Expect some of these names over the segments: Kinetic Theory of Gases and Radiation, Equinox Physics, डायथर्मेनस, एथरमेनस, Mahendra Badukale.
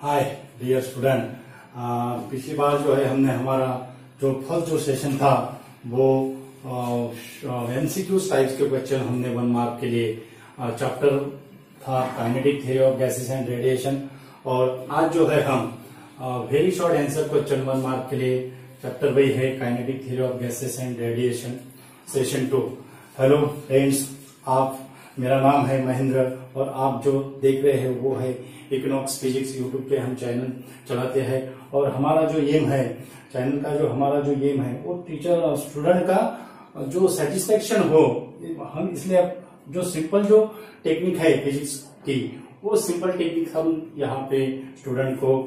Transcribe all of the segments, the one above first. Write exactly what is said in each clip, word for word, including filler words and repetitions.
Hi dear student, पिछली बार जो है हमने हमारा जो फर्स्ट जो सेशन था वो एमसीक्यू टाइप्स के क्वेश्चन हमने वन मार्क के लिए चैप्टर था kinetic theory of gases and radiation. और आज जो है हम very short answer question one mark के लिए चैप्टर वही है kinetic theory of gases and radiation session two. Hello friends, आप मेरा नाम है महेंद्र और आप जो देख रहे हैं वो है इक्विनॉक्स फिजिक्स यूट्यूब पे हम चैनल चलाते हैं। और हमारा जो एम है चैनल का, जो हमारा जो एम है वो टीचर और स्टूडेंट का जो सेटिस्फेक्शन हो, हम इसलिए जो सिंपल जो टेक्निक है फिजिक्स की वो सिंपल टेक्निक हम यहाँ पे स्टूडेंट को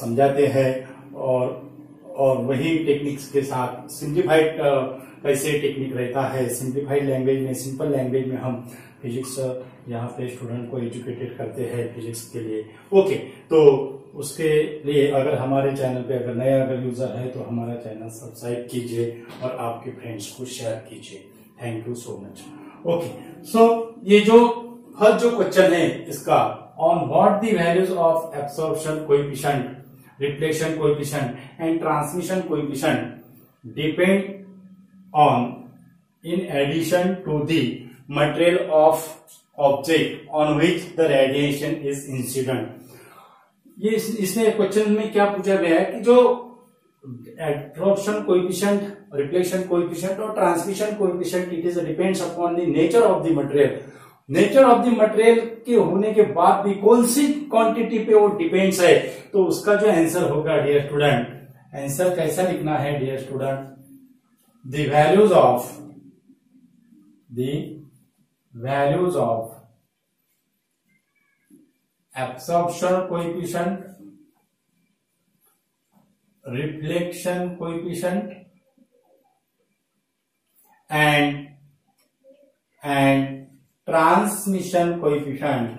समझाते हैं और और वही टेक्निक्स के साथ सिंप्लीफाइड कैसे टेक्निक रहता है, सिंप्लीफाइड लैंग्वेज में, सिंपल लैंग्वेज में हम फिजिक्स यहाँ पे स्टूडेंट को एजुकेटेड करते हैं फिजिक्स के लिए। ओके, तो उसके लिए अगर हमारे चैनल पे अगर नया अगर यूजर है तो हमारा चैनल सब्सक्राइब कीजिए और आपके फ्रेंड्स को शेयर कीजिए। Thank you so much. Okay, so ये जो फर्स्ट जो क्वेश्चन है इसका, on what the values of absorption coefficient, reflection coefficient and transmission coefficient depend on in addition to the material of object on which the radiation is incident। ये इस, इसने question में क्या पूछा गया है कि जो absorption coefficient, reflection coefficient और transmission coefficient it is depends upon the nature of the material। Nature of the material के होने के बाद भी कौन सी क्वांटिटी पे वो डिपेंड्स है, तो उसका जो आंसर होगा डियर स्टूडेंट, आंसर कैसा लिखना है dear student, the values of the values of absorption coefficient, reflection coefficient and and transmission coefficient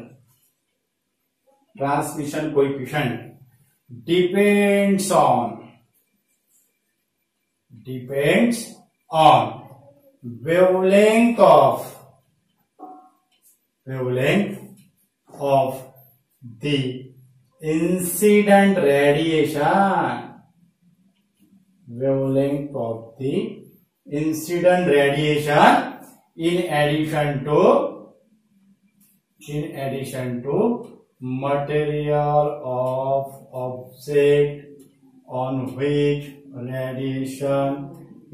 transmission coefficient depends on depends on wavelength of wavelength of the incident radiation, wavelength of the incident radiation in addition to in addition to material of object on which radiation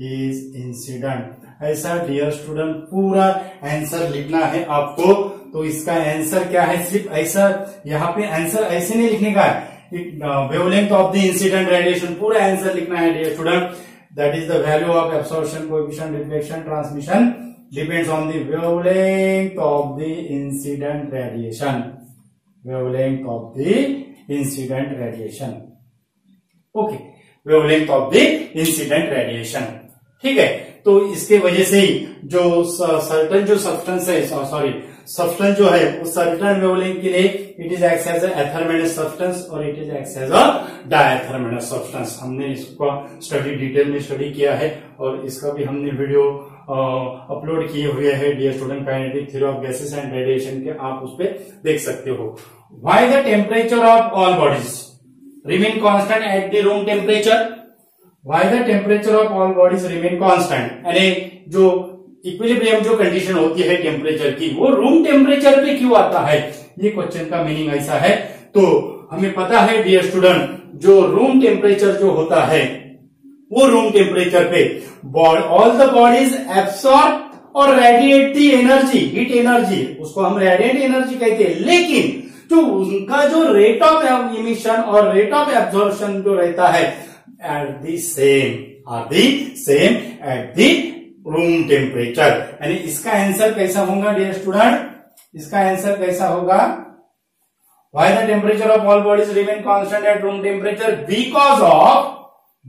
is incident. ऐसा dear student पूरा answer लिखना है आपको। तो इसका answer क्या है, सिर्फ ऐसा यहाँ पे आंसर ऐसे नहीं लिखने का है, wavelength of the incident radiation पूरा आंसर लिखना है dear student. That is the value of absorption coefficient, reflection, transmission depends on the wavelength of the incident radiation, wavelength of the incident radiation. Okay, wavelength of the incident radiation, ठीक है। तो इसके वजह से ही जो certain जो substance है, sorry substance जो है उस सर्टन वेवलेंथ के लिए it is act as एथरमेनस substance और it is act as a डायथर्मेनस substance. हमने इसको स्टडी डिटेल में स्टडी किया है और इसका भी हमने वीडियो अपलोड किए हुए है dear student, kinetic theory of gases and radiation के, आप उस पर देख सकते हो। Why the temperature of all bodies remain constant at the room temperature, why the temperature of all bodies remain constant, यानी जो इक्विलिब्रियम जो कंडीशन होती है टेम्परेचर की वो रूम टेम्परेचर पे क्यों आता है, ये क्वेश्चन का मीनिंग ऐसा है। तो हमें पता है डियर स्टूडेंट, जो रूम टेम्परेचर जो होता है वो रूम टेम्परेचर पे ऑल द बॉडीज एब्सॉर्ब और radiate the energy, heat energy, उसको हम रेडिएंट एनर्जी कहते हैं। लेकिन तो उनका जो रेट ऑफ इमिशन और रेट ऑफ एब्जॉर्प्शन जो रहता है at the same are the same at the room temperature, यानी इसका आंसर कैसा होगा डियर स्टूडेंट, इसका आंसर कैसा होगा, why the temperature of all bodies remain constant at room temperature, because of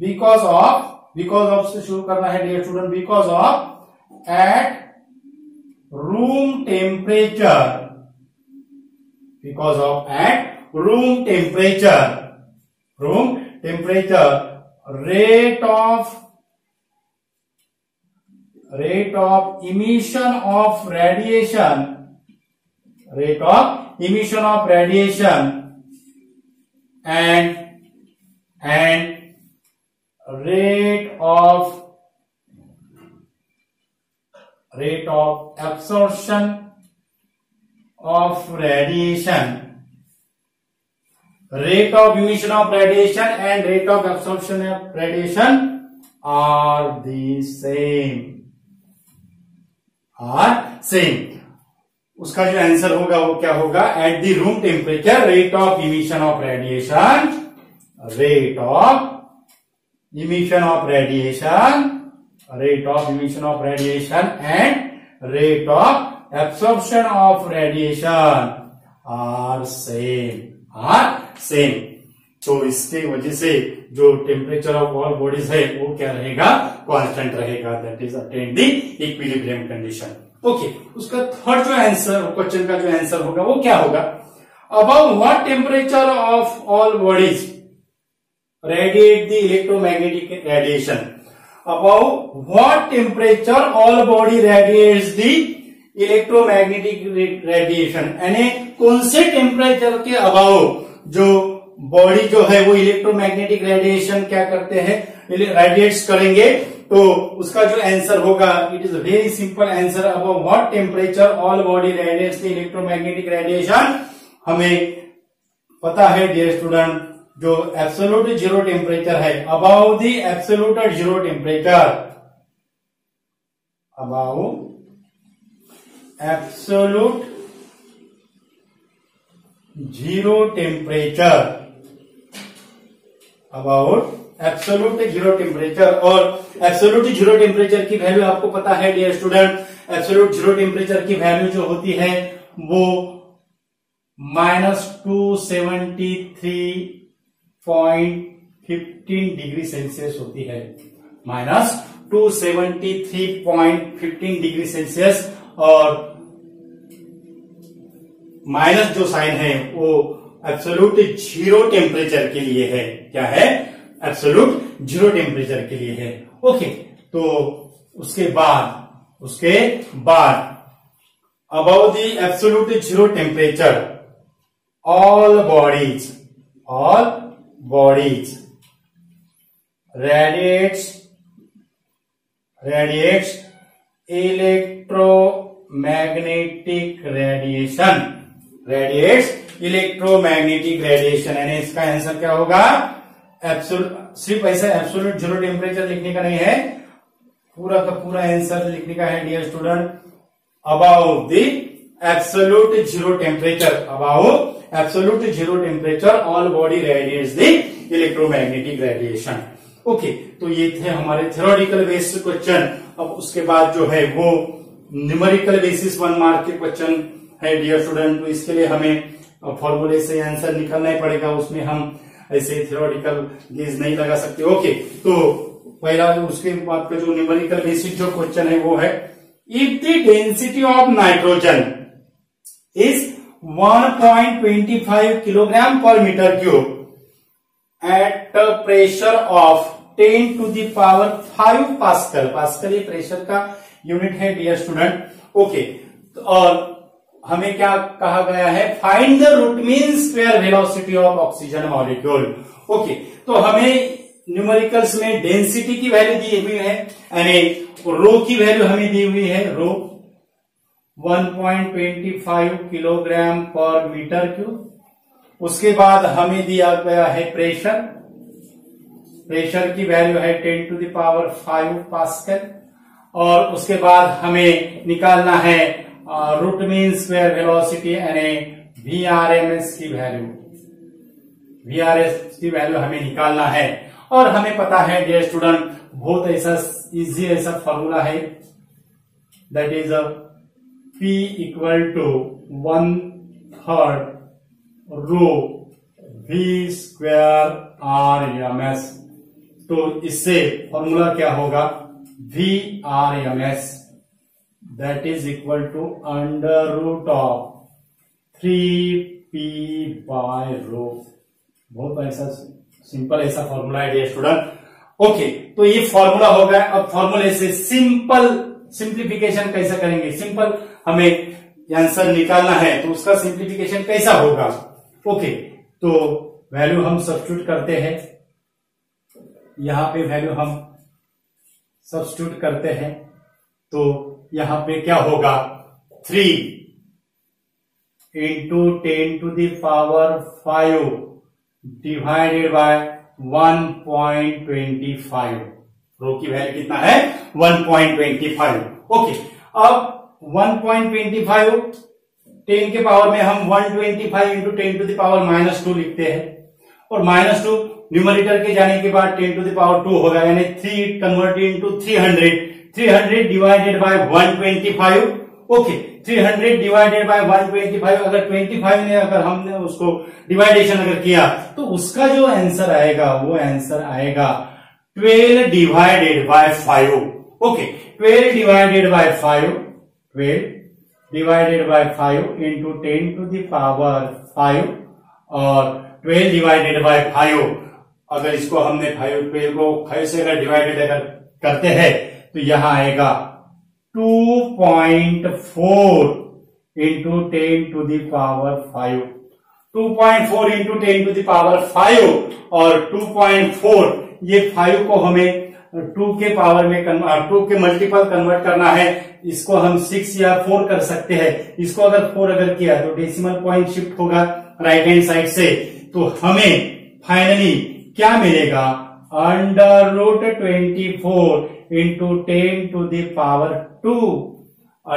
because of because of से शुरू करना है dear student, because of at room temperature, because of at room temperature room temperature rate of rate of emission of radiation rate of emission of radiation and and rate of rate of absorption of radiation, rate of emission of radiation and rate of absorption of radiation are the same, are same. उसका जो answer होगा वो क्या होगा? At the room temperature rate of emission of radiation, rate of emission of radiation, rate of emission of radiation and rate of absorption of radiation are same, are same. तो इसके वजह से जो टेम्परेचर ऑफ ऑल बॉडीज है वो क्या रहेगा? Constant रहेगा. That is attain the equilibrium condition. Okay okay, उसका थर्ड जो आंसर क्वेश्चन का जो आंसर होगा वो क्या होगा? About what temperature of all bodies radiate the electromagnetic radiation, about what temperature all body radiates the electromagnetic radiation, यानी कौन से टेम्परेचर के अबाउट जो बॉडी जो है वो इलेक्ट्रोमैग्नेटिक रेडिएशन क्या करते हैं, रेडिएट्स करेंगे. तो उसका जो आंसर होगा it is very simple answer. About what temperature all body radiates the electromagnetic radiation, हमें पता है डियर स्टूडेंट जो एब्सोल्यूट जीरो टेम्परेचर है, about the absolute zero temperature, about absolute zero temperature, about absolute zero temperature. और absolute zero temperature की value आपको पता है dear student, absolute zero temperature की वैल्यू जो होती है वो minus two seventy three point fifteen degree Celsius होती है, minus two seventy three point fifteen degree Celsius. और माइनस जो साइन है वो एब्सोल्यूट जीरो टेम्परेचर के लिए है. क्या है? एब्सोल्यूट जीरो टेम्परेचर के लिए है. ओके, तो उसके बाद उसके बाद about the absolute zero temperature all bodies, all bodies radiates radiates electromagnetic radiation, radiates electromagnetic radiation. यानी इसका आंसर क्या होगा? एब्सोल्यूट, सिर्फ ऐसा एब्सोल्यूट जीरो टेम्परेचर लिखने का नहीं है, पूरा का पूरा आंसर लिखने का है dear student. About the absolute zero temperature, about absolute zero temperature all body radiates the electromagnetic radiation. Okay, तो ये थे हमारे थ्योरेटिकल बेस्ड क्वेश्चन. अब उसके बाद जो है वो न्यूमेरिकल बेसिस वन मार्क के क्वेश्चन है डियर स्टूडेंट. तो इसके लिए हमें फॉर्मूले से आंसर निकालना ही पड़ेगा, उसमें हम ऐसे थियोरेटिकल गेज नहीं लगा सकते. ओके, तो पहला उसके बाद का जो न्यूमेरिकल बेसिस जो क्वेश्चन है वो है, if the density of nitrogen is one point two five kilogram per metre cube at pressure of ten to the power five pascal, pascal ये प्रेशर का यूनिट है डियर स्टूडेंट. ओके, तो और हमें क्या कहा गया है? Find the root mean square velocity of oxygen molecule. Okay, तो हमें न्यूमेरिकल्स में डेंसिटी की वैल्यू दी हुई है, यानी रो की वैल्यू हमें दी हुई है, rho one point two five kilogram per metre cube. उसके बाद हमें दिया गया है प्रेशर, प्रेशर की वैल्यू है ten to the power five pascal. और उसके बाद हमें निकालना है रूट मीन स्क्वायर वेलोसिटी, यानी वी आर एम एस की वैल्यू, वी आर एस की वैल्यू हमें निकालना है. और हमें पता है डियर स्टूडेंट बहुत ऐसा इजी ऐसा फॉर्मूला है, that is a P equal to one third rho V square R M S. तो इससे फॉर्मूला क्या होगा? V R M S that is equal to under root of three P by rho. बहुत ऐसा simple ऐसा formula है dear student. Okay, तो ये फॉर्मूला हो गया. अब फॉर्मूले से सिंपल सिंप्लीफिकेशन कैसा करेंगे? सिंपल हमें आंसर निकालना है, तो उसका सिंप्लीफिकेशन कैसा होगा? ओके, तो वैल्यू हम सब्स्टिट्यूट करते हैं, यहां पे वैल्यू हम सब्स्टिट्यूट करते हैं तो यहां पे क्या होगा, three into ten to the power five divided by one point twenty five rho की वैल्यू कितना है, one point twenty five. Okay, अब one point twenty five ten के पावर में हम one twenty five into ten to the power minus two लिखते हैं और माइनस टू न्यूमरेटर के जाने के बाद ten to the power two होगा यानी three converted into three hundred three hundred divided by one twenty five. Okay, three hundred divided by one twenty five अगर ट्वेंटी फाइव ने अगर हमने उसको डिवाइडेशन अगर किया तो उसका जो आंसर आएगा वो आंसर आएगा twelve divided by five. Okay, twelve divided by five twelve divided by five into ten to the power five और ट्वेल्व डिवाइडेड बाय फाइव अगर इसको हमने फाइव ट्वेल्व को फाइव से अगर डिवाइडेड अगर करते हैं तो यहां आएगा two point four into ten to the power five two point four into ten to the power five और टू पॉइंट फोर ये फाइव को हमें टू के पावर में टू के मल्टीपल कन्वर्ट करना है, इसको हम सिक्स या फोर कर सकते हैं। इसको अगर फोर अगर किया तो डेसिमल पॉइंट शिफ्ट होगा राइट हैंड साइड से तो हमें फाइनली क्या मिलेगा, under root twenty four into ten to the power two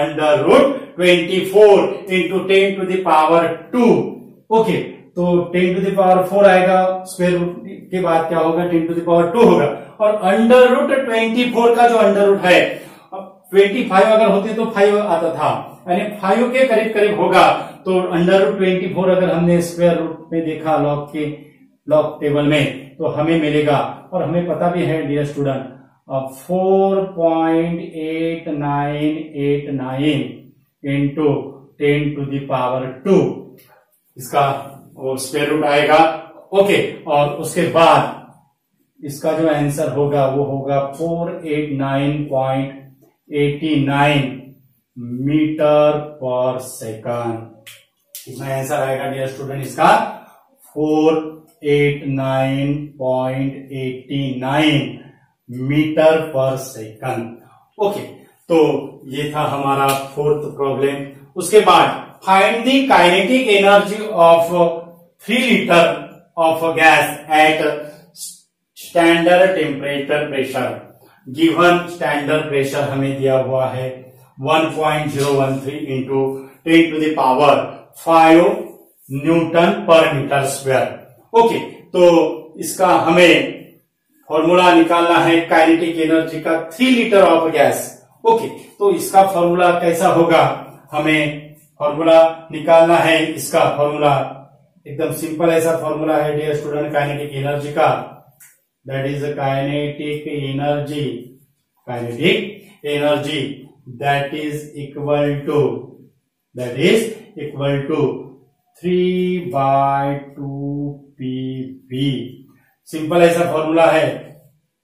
under root twenty four into ten to the power two. Okay, तो ten to the power four आएगा, square root के बाद क्या होगा ten to the power two होगा और under root twenty four का जो अंडर रूट है ट्वेंटी फाइव अगर होते तो फाइव आता था यानी फाइव के करीब करीब होगा तो अंडर रूट ट्वेंटी फोर अगर हमने स्क्वायर रूट में देखा लॉग के लॉग टेबल में तो हमें मिलेगा और हमें पता भी है dear student four point eight nine eight nine into ten to the power two इसका स्क्वायर रूट आएगा। ओके, और उसके बाद इसका जो आंसर होगा वो होगा four eight nine point eighty nine metre per second. इसमें आंसर आएगा डियर स्टूडेंट इसका four eight nine point eighty nine metre per second. Okay, तो ये था हमारा फोर्थ प्रॉब्लम। उसके बाद find the kinetic energy of three litre of gas at standard temperature pressure given standard pressure हमें दिया हुआ है one point zero one three into ten to the power five newton per metre square. Okay, तो इसका हमें formula निकालना है kinetic energy का three litre of gas. Okay, तो इसका फॉर्मूला कैसा होगा, हमें फॉर्मूला निकालना है। इसका फॉर्मूला एकदम सिंपल ऐसा फॉर्मूला है डियर स्टूडेंट काइनेटिक एनर्जी का, that is kinetic energy kinetic energy that is equal to that is equal to three by two P. Simple ऐसा फॉर्मूला है,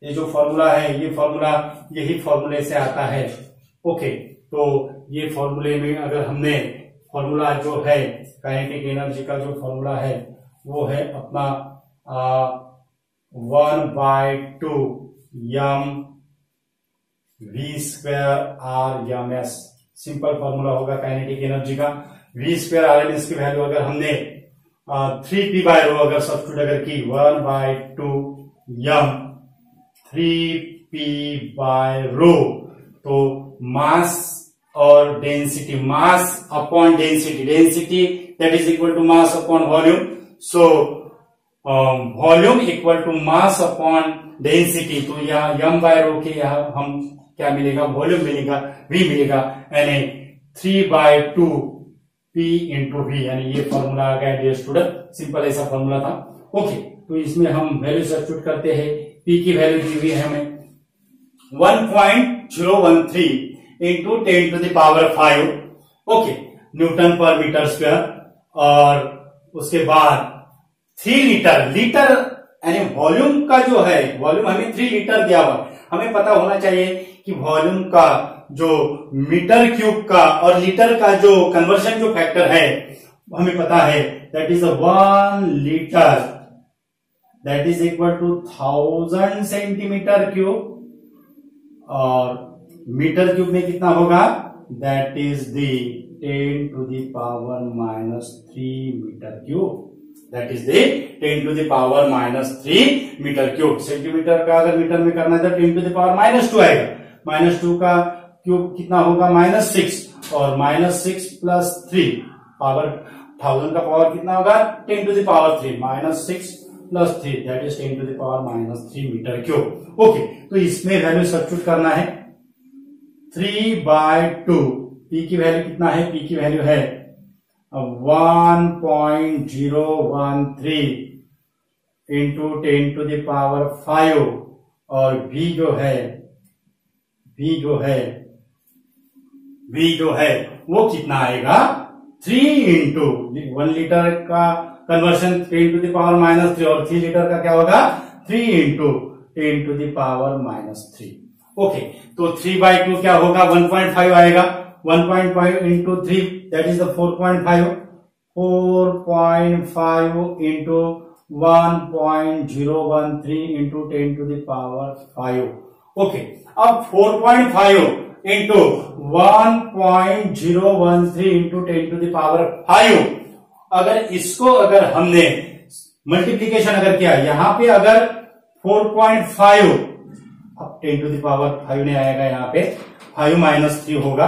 ये जो फॉर्मूला है ये फॉर्मूला यही फॉर्मूले से आता है। ओके, तो ये फॉर्मूले में अगर हमने फॉर्मूला जो है काइनेटिक एनर्जी का जो फॉर्मूला है वो है अपना one by two m v square r m s. Simple formula होगा काइनेटिक एनर्जी का, v square R M S की वैल्यू अगर हमने थ्री पी बाय रो अगर सब्स्टिट्यूट अगर की one by two m three P by rho तो mass और density mass upon density density that is equal to mass upon volume so volume equal to mass upon density तो यहाँ यम bye रो के यहाँ हम क्या मिलेगा वॉल्यूम मिलेगा वी मिलेगा यानी three by two P into v यानी ये फॉर्मूला आ गया डियर स्टूडेंट। सिंपल ऐसा फॉर्मूला था। ओके, तो इसमें हम वैल्यू सब्स्टिट्यूट करते हैं, P की वैल्यू दी हुई है हमें one point zero one three into ten to the power five okay newton per metre square और उसके बाद थ्री लीटर लीटर यानी वॉल्यूम का जो है वॉल्यूम हमें थ्री लीटर दिया हुआ हमें पता होना चाहिए कि वॉल्यूम का जो मीटर क्यूब का और लीटर का जो कन्वर्शन जो फैक्टर है हमें पता है that is one litre that is equal to thousand centimetre cube, और मीटर क्यूब में कितना होगा, that is the ten to the power minus three metre cube, that is the ten to the power minus three metre cube. Centimetre का अगर metre में करना है तो ten to the power minus two आएगा, माइनस टू का cube कितना होगा माइनस सिक्स, और minus six plus three power thousand का पावर कितना होगा ten to the power three, minus six plus three that is ten to the power minus three metre cube. Okay, तो इसमें value substitute करना है three by two, P की value कितना है, पी की वैल्यू है one point zero one three into ten to the power five, और बी जो है बी जो है बी जो है वो कितना आएगा थ्री इंटू वन लीटर का conversion ten to the power minus three, और थ्री लीटर का क्या होगा three into ten to the power minus three. Okay, तो थ्री बाई टू क्या होगा वन पॉइंट फाइव आएगा, one point five into three that is the four point five, four point five into one point zero one three into ten to the power five. Okay, अब four point five into one point zero one three into ten to the power five, अगर इसको अगर हमने multiplication अगर किया, यहां पे अगर four point five ten to the power five नहीं आएगा, यहाँ पे फाइव माइनस थ्री होगा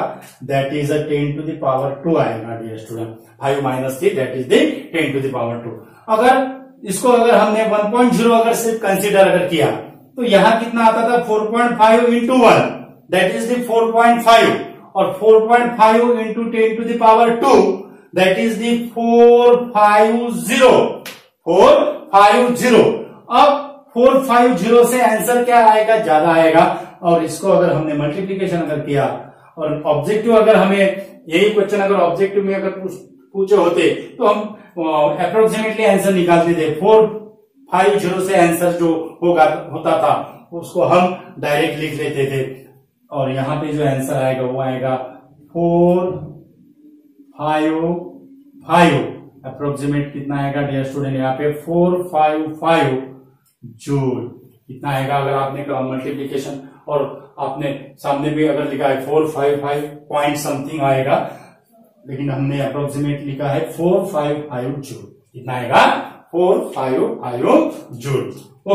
that is a ten to the power two आएगा dear student, five minus three that is the ten to the power two. अगर इसको अगर हमने वन पॉइंट जीरो अगर सिर्फ कंसिडर अगर किया तो यहाँ कितना आता था four point five into one that is the four point five, और four point five into ten to the power two that is the four fifty, four fifty. अब फोर फिफ्टी से आंसर क्या आएगा, ज्यादा आएगा, और इसको अगर हमने मल्टीप्लीकेशन अगर किया, और ऑब्जेक्टिव अगर हमें यही क्वेश्चन अगर ऑब्जेक्टिव में अगर पूछे होते तो हम अप्रोक्सीमेटली आंसर निकालते थे, फोर फिफ्टी से आंसर जो होगा होता था उसको हम डायरेक्ट लिख लेते थे, और यहां पे जो आंसर आएगा वो आएगा फोर फाइव फाइव, अप्रोक्सीमेट कितना आएगा डियर स्टूडेंट, यहाँ पे फोर फाइव फाइव जूल कितना आएगा अगर आपने मल्टीप्लीकेशन, और आपने सामने भी अगर लिखा है four five five point something आएगा, लेकिन हमने अप्रोक्सीमेट लिखा है फोर फाइव फाइव जूल, कितना आएगा four five five joule.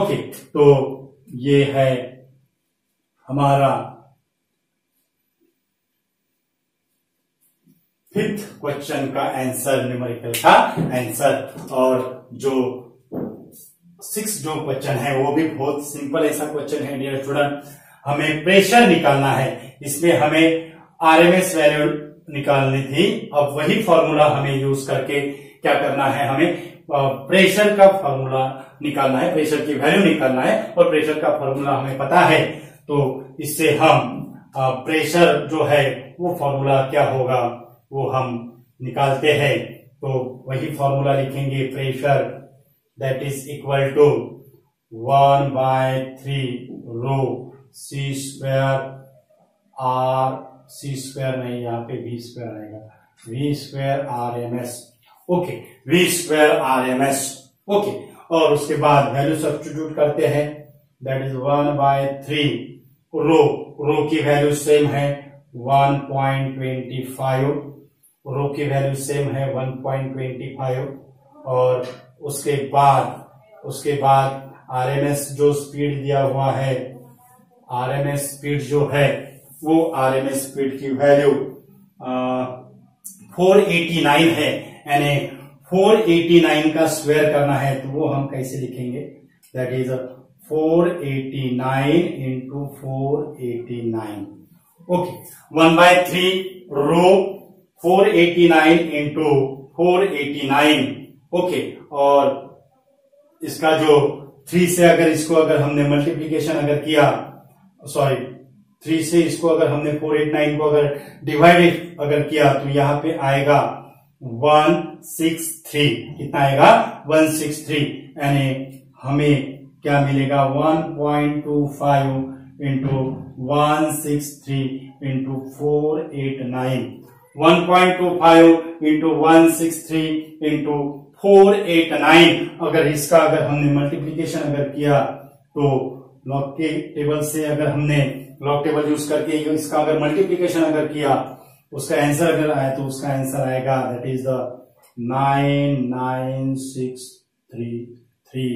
Okay, तो ये है हमारा फिफ्थ क्वेश्चन का आंसर, न्यूमेरिकल का आंसर। और जो सिक्स जो क्वेश्चन है वो भी बहुत सिंपल ऐसा क्वेश्चन है डियर स्टूडेंट, हमें प्रेशर निकालना है, इसमें हमें आरएमएस वैल्यू निकालनी थी, अब वही फॉर्मूला हमें यूज करके क्या करना है, हमें प्रेशर का फॉर्मूला निकालना है, प्रेशर की वैल्यू निकालना है, और प्रेशर का फॉर्मूला हमें पता है, तो इससे हम प्रेशर जो है वो फॉर्मूला क्या होगा वो हम निकालते हैं। तो वही फॉर्मूला लिखेंगे, pressure that is equal to one by three rho c square r, c square नहीं यहाँ पे वी स्क्वायर आएगा, v square R M s. Okay, v square R M s. Okay, और उसके बाद वैल्यू सब्स्टिट्यूट करते हैं, that is one by three rho, rho की वैल्यू सेम है one point two five, rho की वैल्यू सेम है वन पॉइंट टू फाइव, और उसके बाद उसके बाद आरएमएस जो स्पीड दिया हुआ है, आरएमएस स्पीड जो है वो आरएमएस स्पीड की वैल्यू फोर एटी नाइन है, यानी फोर एटी नाइन का स्क्वायर करना है, तो वो हम कैसे लिखेंगे, that is four eighty nine into four eighty nine. Okay, one by three rho four eighty nine into four eighty nine. Okay, और इसका जो थ्री से अगर इसको अगर हमने मल्टीप्लीकेशन अगर किया, सॉरी थ्री से इसको अगर हमने फोर एट नाइन को अगर डिवाइड अगर किया तो यहाँ पे आएगा वन सिक्स थ्री, कितना आएगा वन सिक्स थ्री, यानी हमें क्या मिलेगा one point two five into one six three into four eight nine, one point two five into one six three into four eight nine. अगर इसका अगर हमने मल्टीप्लीकेशन अगर किया तो लॉग के टेबल से अगर हमने लॉग टेबल यूज करके इसका अगर मल्टीप्लीकेशन अगर किया उसका आंसर अगर आया तो उसका आंसर आएगा that is the nine nine six three three,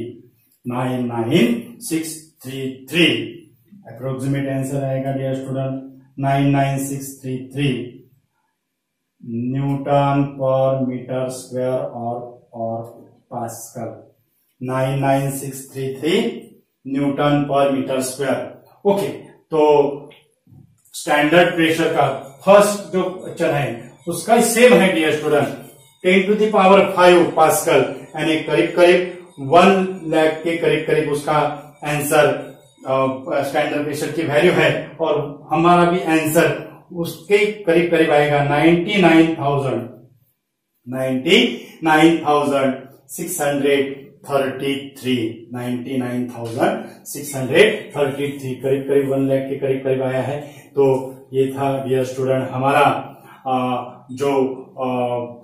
nine nine six three three approximate answer आएगा dear student nine nine six three three newton per metre square और और pascal. Nine nine six three three newton per metre square. Okay, तो standard pressure का first जो question है उसका same है dear student ten to the power five pascal, यानी करीब करीब वन लाख के करीब करीब उसका आंसर स्टैंडर्ड प्रेशर की वैल्यू है और हमारा भी आंसर उसके करीब करीब आएगा ninety nine thousand ninety nine thousand six hundred thirty three, ninety nine thousand six hundred thirty three करीब करीब वन लाख के करीब करीब आया है। तो ये था डियर स्टूडेंट हमारा आ, जो आ,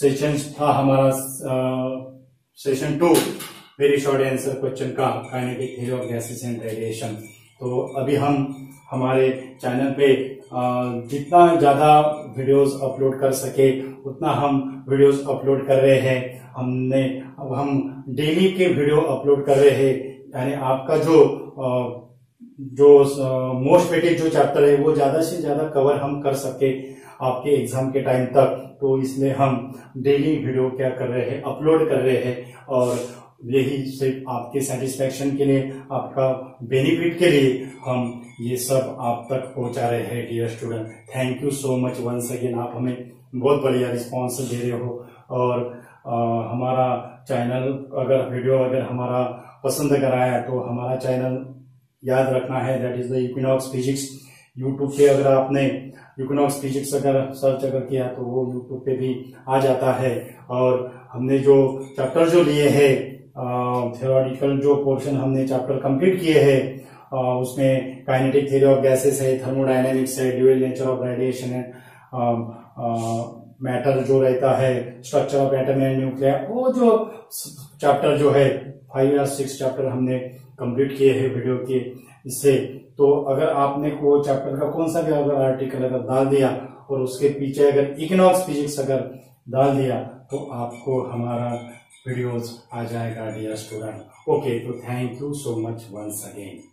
सेशन था हमारा session two very short answer question का kinetic theory of gases and radiation. तो अभी हम हमारे चैनल पे जितना ज्यादा वीडियोस अपलोड कर सके उतना हम वीडियोस अपलोड कर रहे हैं। हमने अब हम डेली के वीडियो अपलोड कर रहे हैं, यानी आपका जो जो मोस्ट वेटेड जो चैप्टर है वो ज्यादा से ज्यादा कवर हम कर सके आपके एग्जाम के टाइम तक। तो इसलिए हम डेली वीडियो क्या कर रहे हैं अपलोड कर रहे हैं और यही सिर्फ आपके सेटिस्फेक्शन के लिए आपका बेनिफिट के लिए हम ये सब आप तक पहुंचा रहे हैं dear student. Thank you so much once again, आप हमें बहुत बढ़िया रिस्पॉन्स दे रहे हो और आ, हमारा चैनल अगर वीडियो अगर हमारा पसंद कराया तो हमारा चैनल याद रखना है that is the Equinox Physics. YouTube पे अगर आपने इक्विनॉक्स फिजिक्स अगर सर्च अगर किया तो वो यूट्यूब पे भी आ जाता है। और हमने जो चैप्टर जो लिए हैं थ्योरेटिकल जो पोर्शन हमने चैप्टर कंप्लीट किए हैं उसमें काइनेटिक थ्योरी ऑफ गैसेस है, थर्मोडायनेमिक्स है, ड्यूअल नेचर ऑफ रेडिएशन है, मैटर जो रहता है, structure of atom and nuclear, वो जो चैप्टर जो है फाइव या सिक्स चैप्टर हमने कंप्लीट किए हैं वीडियो के इससे। तो अगर आपने वो चैप्टर का कौन सा भी अगर आर्टिकल अगर डाल दिया और उसके पीछे अगर इकोनॉमिक्स फिजिक्स अगर डाल दिया तो आपको हमारा वीडियोज आ जाएगा डियर स्टूडेंट। ओके, तो thank you so much once again.